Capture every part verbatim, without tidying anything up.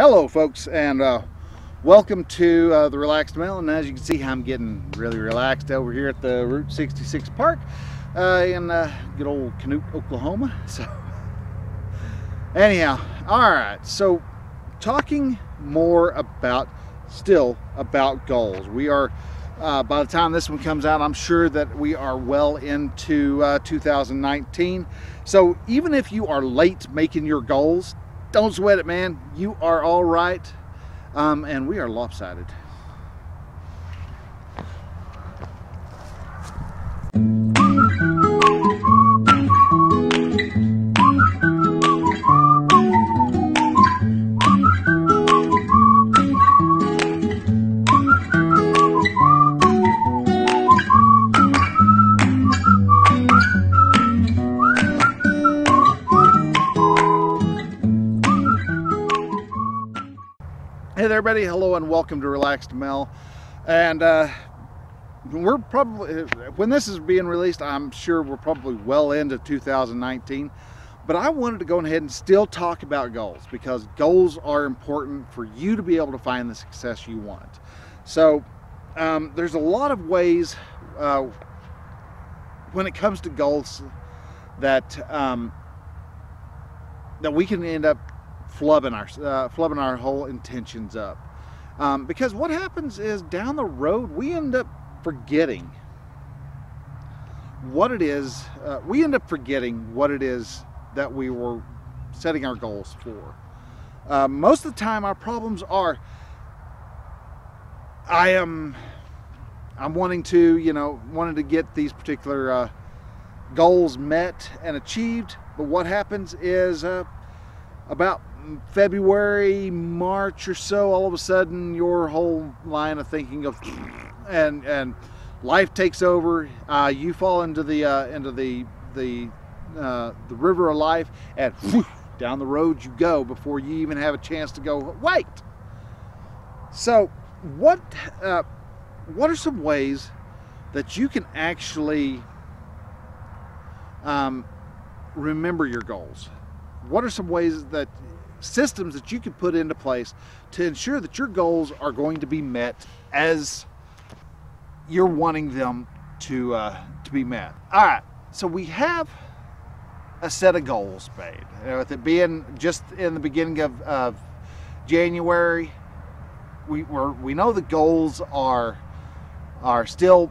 Hello folks, and uh, welcome to uh, The Relaxed Male. And as you can see, I'm getting really relaxed over here at the Route sixty-six Park uh, in uh, good old Canute, Oklahoma. So anyhow, all right, so talking more about, still about goals. We are, uh, by the time this one comes out, I'm sure that we are well into uh, two thousand nineteen. So even if you are late making your goals, don't sweat it, man. You are all right. Um, and we are lopsided. Everybody, hello and welcome to Relaxed Mel, and uh, we're probably, when this is being released, I'm sure we're probably well into two thousand nineteen, but I wanted to go ahead and still talk about goals, because goals are important for you to be able to find the success you want. So um, there's a lot of ways uh, when it comes to goals that um, that we can end up flubbing our uh, flubbing our whole intentions up, um, because what happens is down the road we end up forgetting what it is uh, we end up forgetting what it is that we were setting our goals for. Uh, most of the time our problems are I am I'm wanting to you know wanting to get these particular uh, goals met and achieved, but what happens is uh, about February, March or so, all of a sudden your whole line of thinking goes, and and life takes over. Uh, you fall into the uh, into the the uh, the river of life, and whoosh, down the road you go before you even have a chance to go wait. So what uh, what are some ways that you can actually um, remember your goals? What are some ways that systems that you can put into place to ensure that your goals are going to be met as you're wanting them to uh, to be met? All right, so we have a set of goals made. You know, with it being just in the beginning of, of January, we we're, we know the goals are are still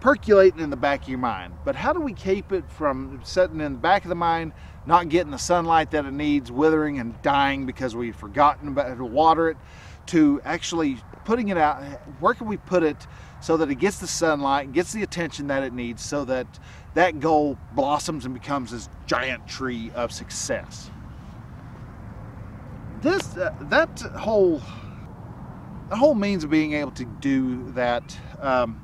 percolating in the back of your mind, but how do we keep it from sitting in the back of the mind, not getting the sunlight that it needs, withering and dying because we've forgotten about how to water it, to actually putting it out? Where can we put it so that it gets the sunlight, gets the attention that it needs, so that that goal blossoms and becomes this giant tree of success? This uh, that whole the whole means of being able to do that um,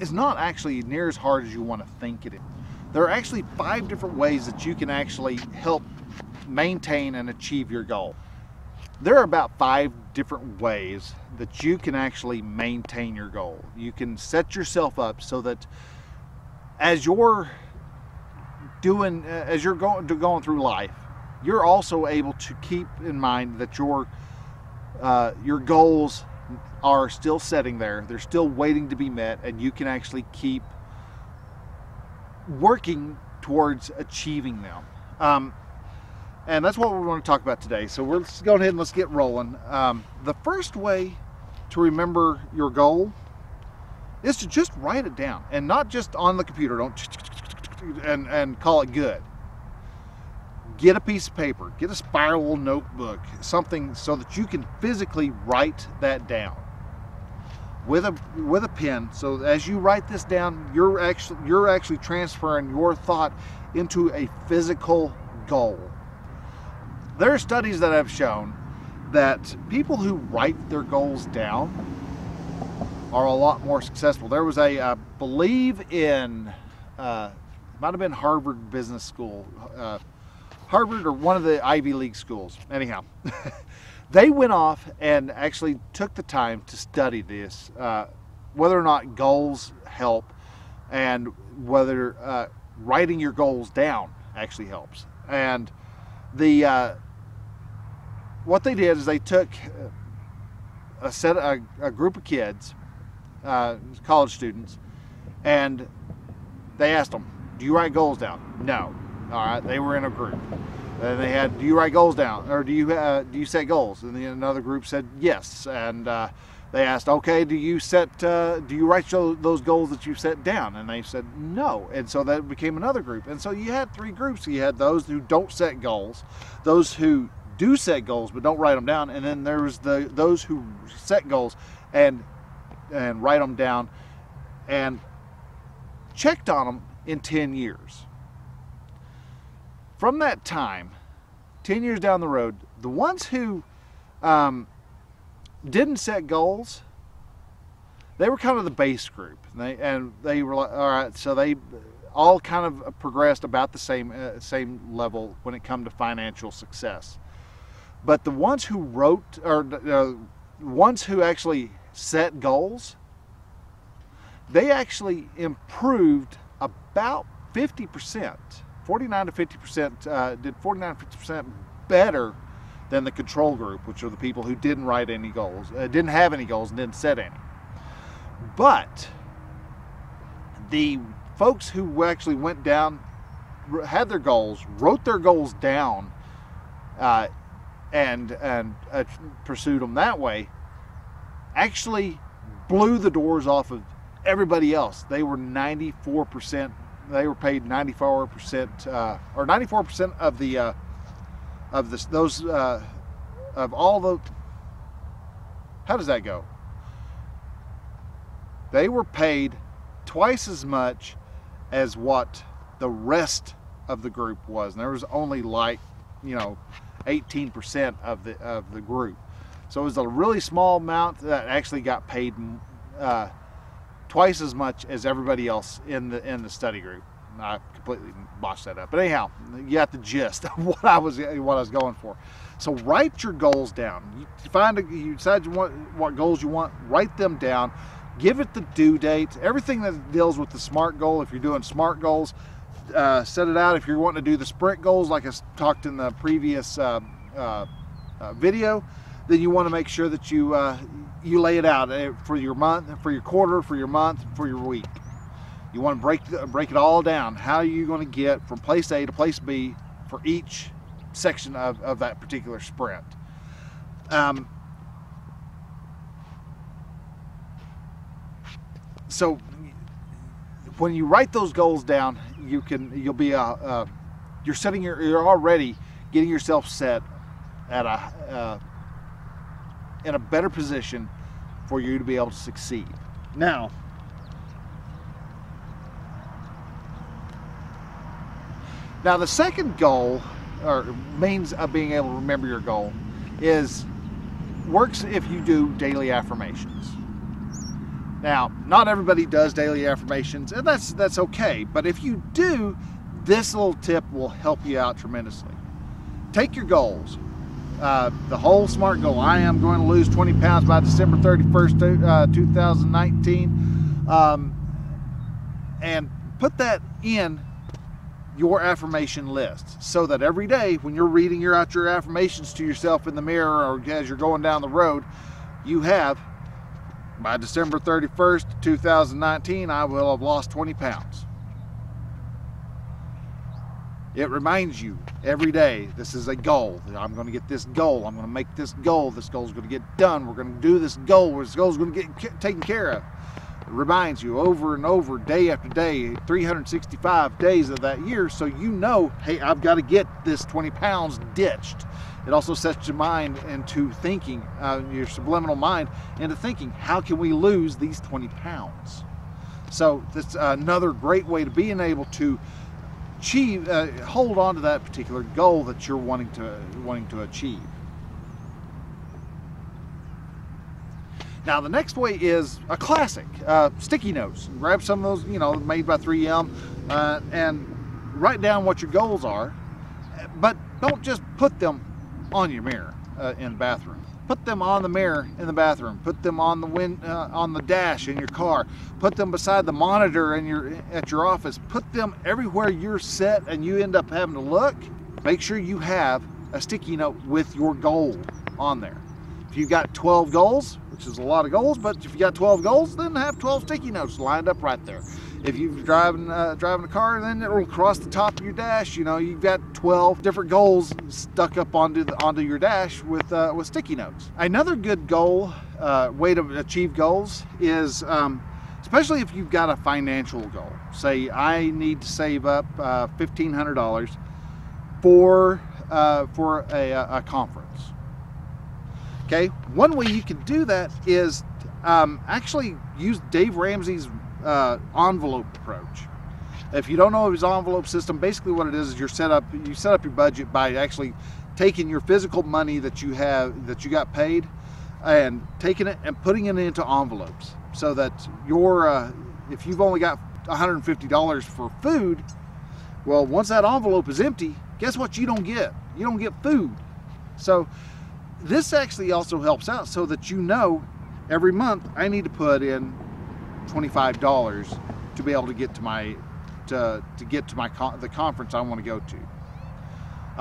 is not actually near as hard as you want to think it is. There are actually five different ways that you can actually help maintain and achieve your goal. There are about five different ways that you can actually maintain your goal. You can set yourself up so that as you're doing, as you're going, going through life, you're also able to keep in mind that your uh, your goals are still sitting there, they're still waiting to be met, and you can actually keep working towards achieving them. Um, and that's what we want to talk about today. So we're let's go ahead and let's get rolling. Um, the first way to remember your goal is to just write it down, and not just on the computer. Don't and and call it good. Get a piece of paper, get a spiral notebook, something, so that you can physically write that down with a with a pen. So as you write this down, you're actually you're actually transferring your thought into a physical goal. There are studies that have shown that people who write their goals down are a lot more successful. There was a, I believe in, uh, it might have been Harvard Business School, uh, Harvard or one of the Ivy League schools. Anyhow, they went off and actually took the time to study this, uh, whether or not goals help, and whether uh, writing your goals down actually helps. And the uh, what they did is they took a set, a, a group of kids, uh, college students, and they asked them, "Do you write goals down?" No. All right. They were in a group. And they had, "Do you write goals down, or do you uh, do you set goals?" And then another group said yes. And uh, they asked, "Okay, do you set uh, do you write those goals that you set down?" And they said no. And so that became another group. And so you had three groups. You had those who don't set goals, those who do set goals but don't write them down, and then there was the those who set goals and and write them down and checked on them in ten years. From that time, ten years down the road, the ones who um, didn't set goals, they were kind of the base group. And they, and they were like, all right, so they all kind of progressed about the same, uh, same level when it come to financial success. But the ones who wrote, or uh, ones who actually set goals, they actually improved about fifty percent. forty-nine to fifty percent uh, did forty-nine to fifty percent better than the control group, which are the people who didn't write any goals, uh, didn't have any goals, and didn't set any. But the folks who actually went down, had their goals, wrote their goals down, uh, and and uh, pursued them that way, actually blew the doors off of everybody else. They were ninety-four percent. They were paid ninety-four percent uh, or ninety-four percent of the uh, of this those uh, of all the how does that go? They were paid twice as much as what the rest of the group was, and there was only like you know eighteen percent of the of the group, so it was a really small amount that actually got paid Uh, twice as much as everybody else in the in the study group. And I completely botched that up, but anyhow, you got the gist of what I was what I was going for. So write your goals down. You find a, you decide you want what goals you want. Write them down. Give it the due date. Everything that deals with the SMART goal. If you're doing SMART goals, uh, set it out. If you're wanting to do the sprint goals, like I talked in the previous uh, uh, uh, video, then you want to make sure that you. Uh, You lay it out for your month, for your quarter, for your month, for your week. You want to break break it all down. How are you going to get from place A to place B for each section of, of that particular sprint? Um, so when you write those goals down, you can you'll be a uh, you're setting your you're already getting yourself set at a uh, in a better position for you to be able to succeed. Now, now the second goal, or means of being able to remember your goal, is works if you do daily affirmations. Now, not everybody does daily affirmations, and that's that's okay. But if you do, this little tip will help you out tremendously. Take your goals. Uh, the whole SMART goal. I am going to lose twenty pounds by December thirty-first, uh, two thousand nineteen. Um, and put that in your affirmation list so that every day when you're reading your, out your affirmations to yourself in the mirror or as you're going down the road, you have, by December thirty-first, two thousand nineteen, I will have lost twenty pounds. It reminds you every day, this is a goal. I'm going to get this goal. I'm going to make this goal. This goal is going to get done. We're going to do this goal. This goal is going to get taken care of. It reminds you over and over, day after day, three hundred sixty-five days of that year, so you know, hey, I've got to get this twenty pounds ditched. It also sets your mind into thinking, uh, your subliminal mind into thinking, how can we lose these twenty pounds? So that's another great way to being able to achieve, uh, hold on to that particular goal that you're wanting to wanting to achieve. Now the next way is a classic, uh, sticky notes. Grab some of those, you know, made by three M, uh, and write down what your goals are. But don't just put them on your mirror uh, in the bathroom. Put them on the mirror in the bathroom. Put them on the wind, uh, on the dash in your car. Put them beside the monitor in your at your office. Put them everywhere you're set and you end up having to look. Make sure you have a sticky note with your goal on there. If you've got twelve goals, which is a lot of goals, but if you've got twelve goals, then have twelve sticky notes lined up right there. If you're driving uh, driving a car, then it will cross the top of your dash. You know, you've got twelve different goals stuck up onto the, onto your dash with uh, with sticky notes. Another good goal, uh, way to achieve goals is, um, especially if you've got a financial goal. Say, I need to save up uh, fifteen hundred dollars for uh, for a, a conference. Okay, one way you can do that is um, actually use Dave Ramsey's Uh, envelope approach. If you don't know his envelope system, basically what it is is you're set up you set up your budget by actually taking your physical money that you have that you got paid and taking it and putting it into envelopes, so that your uh, if you've only got one hundred fifty dollars for food, well, once that envelope is empty, guess what? You don't get you don't get food. So this actually also helps out, so that you know every month I need to put in twenty-five dollars to be able to get to my to, to get to my con the conference I want to go to.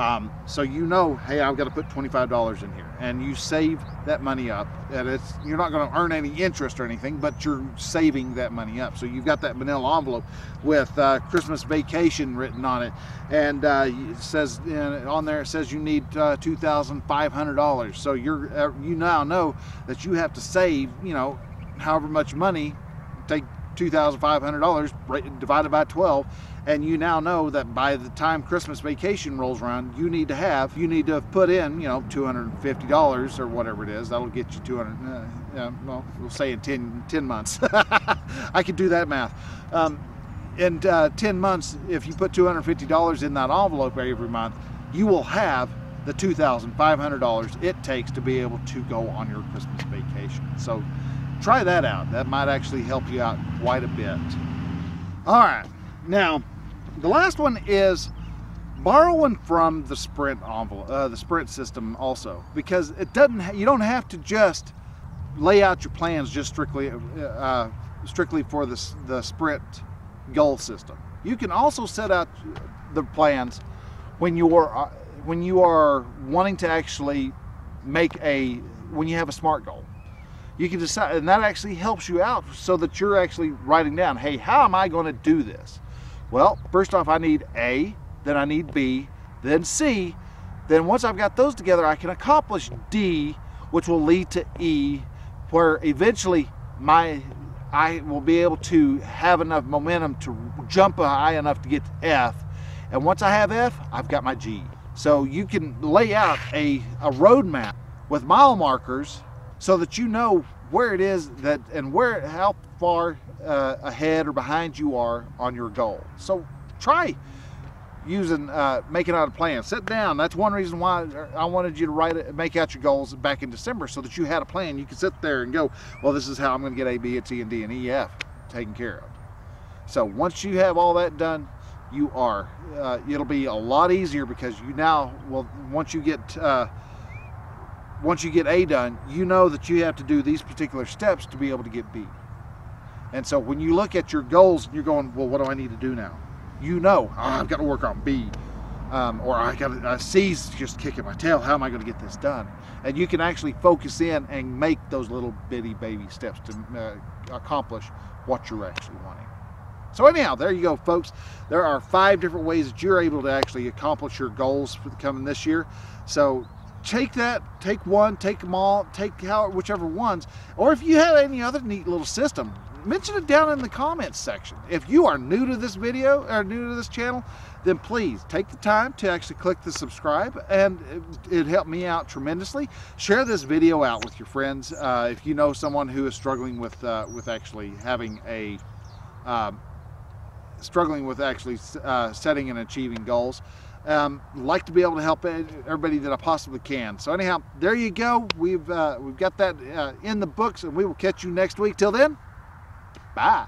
Um, so you know, hey, I've got to put twenty-five dollars in here, and you save that money up. And it's you're not going to earn any interest or anything, but you're saving that money up. So you've got that manila envelope with uh, Christmas vacation written on it, and uh, it says uh, on there it says you need uh, two thousand five hundred dollars. So you're uh, you now know that you have to save, you know, however much money. Take two thousand five hundred dollars divided by twelve, and you now know that by the time Christmas vacation rolls around, you need to have you need to have put in, you know, two hundred fifty dollars or whatever it is. That'll get you two hundred. Uh, yeah, well, we'll say in ten months. I could do that math. Um, in uh, ten months, if you put two hundred fifty dollars in that envelope every month, you will have the two thousand five hundred dollars it takes to be able to go on your Christmas vacation. So try that out. That might actually help you out quite a bit. All right, now the last one is borrowing from the Sprint envelope, uh, the Sprint system also, because it doesn't. Ha you don't have to just lay out your plans just strictly uh, strictly for the the Sprint goal system. You can also set out the plans when you are when you are wanting to actually make a when you have a SMART goal. You can decide, and that actually helps you out so that you're actually writing down, hey, how am I going to do this? Well, first off, I need A, then I need B, then C. Then once I've got those together, I can accomplish D, which will lead to E, where eventually my I will be able to have enough momentum to jump high enough to get to F. And once I have F, I've got my G. So you can lay out a, a roadmap with mile markers, so that you know where it is that and where how far uh, ahead or behind you are on your goal. So try using uh, making out a plan. Sit down. That's one reason why I wanted you to write it, make out your goals back in December, so that you had a plan. You could sit there and go, well, this is how I'm going to get A, B, C, and D, and E, F taken care of. So once you have all that done, you are uh, it'll be a lot easier, because you now will once you get. Uh, Once you get A done, you know that you have to do these particular steps to be able to get B. And so when you look at your goals and you're going, well, what do I need to do now? You know, oh, I've got to work on B, um, or I got to, uh, C's just kicking my tail. How am I going to get this done? And you can actually focus in and make those little bitty baby steps to uh, accomplish what you're actually wanting. So anyhow, there you go, folks. There are five different ways that you're able to actually accomplish your goals for the coming this year. So take that, take one, take them all, take how, whichever ones. Or if you have any other neat little system, mention it down in the comments section. If you are new to this video or new to this channel, then please take the time to actually click the subscribe, and it, it helped me out tremendously. Share this video out with your friends. Uh, if you know someone who is struggling with uh, with actually having a um, struggling with actually uh, setting and achieving goals. Um, like to be able to help everybody that I possibly can. So anyhow, there you go. We've uh, we've got that uh, in the books, and we will catch you next week. Till then, bye.